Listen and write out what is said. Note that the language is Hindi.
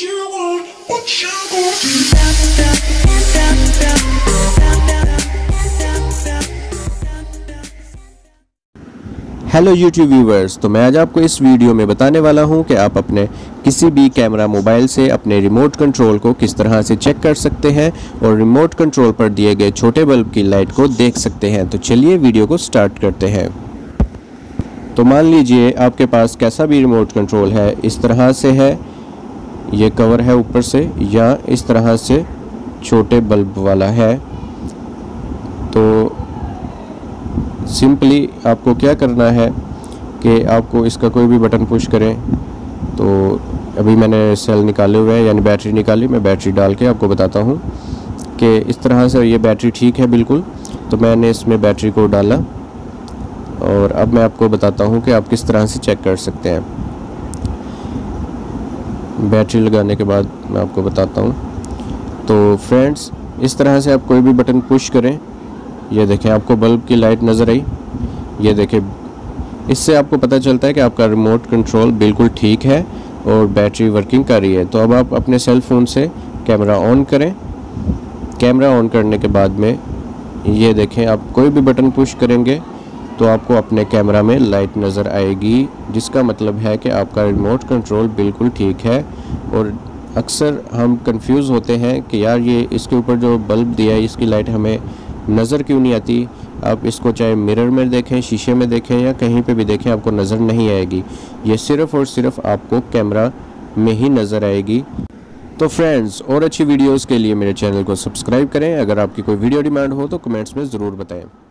हेलो YouTube व्यूवर्स, तो मैं आज आपको इस वीडियो में बताने वाला हूं कि आप अपने किसी भी कैमरा मोबाइल से अपने रिमोट कंट्रोल को किस तरह से चेक कर सकते हैं और रिमोट कंट्रोल पर दिए गए छोटे बल्ब की लाइट को देख सकते हैं। तो चलिए वीडियो को स्टार्ट करते हैं। तो मान लीजिए आपके पास कैसा भी रिमोट कंट्रोल है, इस तरह से है, ये कवर है ऊपर से, या इस तरह से छोटे बल्ब वाला है। तो सिंपली आपको क्या करना है कि आपको इसका कोई भी बटन पुश करें। तो अभी मैंने सेल निकाले हुए हैं, यानी बैटरी निकाली, मैं बैटरी डाल के आपको बताता हूँ कि इस तरह से ये बैटरी ठीक है बिल्कुल। तो मैंने इसमें बैटरी को डाला और अब मैं आपको बताता हूँ कि आप किस तरह से चेक कर सकते हैं। बैटरी लगाने के बाद मैं आपको बताता हूँ। तो फ्रेंड्स, इस तरह से आप कोई भी बटन पुश करें, ये देखें आपको बल्ब की लाइट नज़र आई। ये देखें, इससे आपको पता चलता है कि आपका रिमोट कंट्रोल बिल्कुल ठीक है और बैटरी वर्किंग कर रही है। तो अब आप अपने सेल फ़ोन से कैमरा ऑन करें। कैमरा ऑन करने के बाद में ये देखें, आप कोई भी बटन पुश करेंगे तो आपको अपने कैमरा में लाइट नज़र आएगी, जिसका मतलब है कि आपका रिमोट कंट्रोल बिल्कुल ठीक है। और अक्सर हम कंफ्यूज होते हैं कि यार ये इसके ऊपर जो बल्ब दिया है इसकी लाइट हमें नज़र क्यों नहीं आती। आप इसको चाहे मिरर में देखें, शीशे में देखें या कहीं पे भी देखें, आपको नज़र नहीं आएगी, ये सिर्फ़ और सिर्फ आपको कैमरा में ही नज़र आएगी। तो फ्रेंड्स, और अच्छी वीडियोस के लिए मेरे चैनल को सब्सक्राइब करें। अगर आपकी कोई वीडियो डिमांड हो तो कमेंट्स में ज़रूर बताएं।